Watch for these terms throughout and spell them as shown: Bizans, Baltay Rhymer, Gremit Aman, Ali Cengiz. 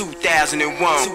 2001.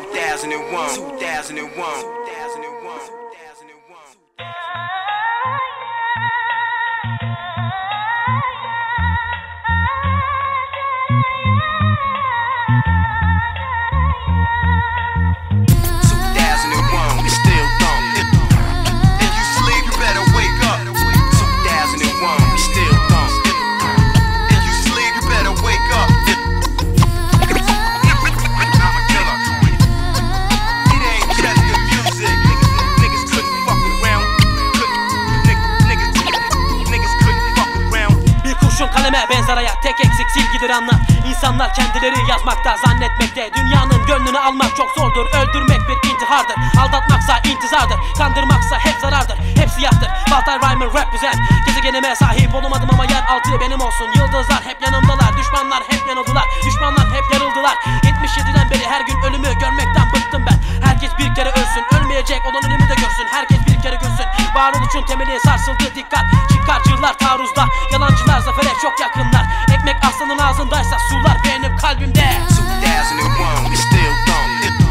Tek eksik silgidir anlat. İnsanlar kendileri yazmakta zannetmekte. Dünyanın gönlünü almak çok zordur. Öldürmek bir intihardır. Aldatmaksa intizardır. Kandırmaksa hep zarardır. Hep siyahtır. Baltay Rhymer represent. Gezegenime sahip olamadım ama yer altı benim olsun. Yıldızlar hep yanımdalar. Düşmanlar hep yanıldılar. Düşmanlar hep yarıldılar. 77'den beri her gün ölümü görmekten bıktım ben. Herkes bir kere ölsün. Ölmeyecek olan ölümü de görsün. Herkes bir kere görsün. Varoluşun temeli sarsıldı. Dikkat. Çıkarcılar taarruzda. Yalancılar zafere çok yakınlar. Ekmek aslanın ağzındaysa sular benim kalbimde. 2001 is still dumb. If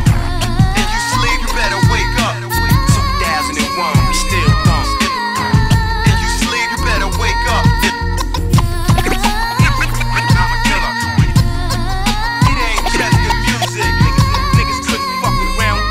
you sleep you better wake up. 2001 is still dumb. If you sleep you better wake up. I'm a killer. It ain't just the music. Niggas couldn't fuck around.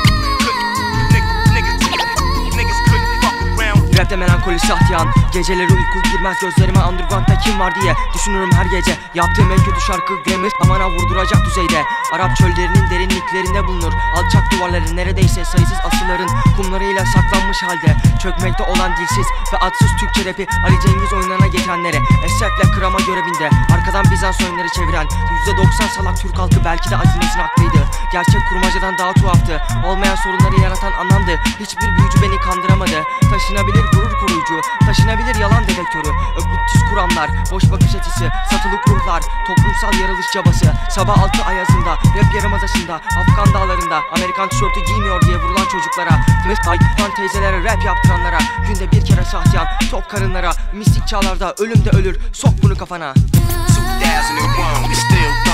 Niggas couldn't fuck around. Rapte melankoli şahtiyan. Geceleri uyku girmez gözlerime, Andırgan'da kim var diye düşünürüm her gece. Yaptığım en kötü şarkı Gremit Aman'a vurduracak düzeyde. Arap çöllerinin derinliklerinde bulunur alçak duvarları, neredeyse sayısız asılların kumlarıyla saklanmış halde. Çökmekte olan dilsiz ve atsız Türkçe rapi Ali Cengiz oynana geçenlere, Esef'le Kırama görevinde arkadan Bizans oyunları çeviren %90 salak Türk halkı belki de Azimiz'in haklıydı. Gerçek kurmacadan daha tuhaftı. Olmayan sorunları yaratan anlamdı. Hiçbir büyücü beni kandıramadı. Taşınabilir gurur koruyucu, taşınabilir yalan dedektörü. Öpütüz kuramlar, boş bakış açısı, satılık ruhlar, toplumsal yaralış cabası. Sabah altı ayazında, rap yarımadasında, Afgan dağlarında Amerikan tişörtü giymiyor diye vurulan çocuklara, hayvan teyzelere rap yaptıranlara, günde bir kere şahtiyan tok karınlara, mistik çağlarda ölüm de ölür, sok bunu kafana. 2001 is still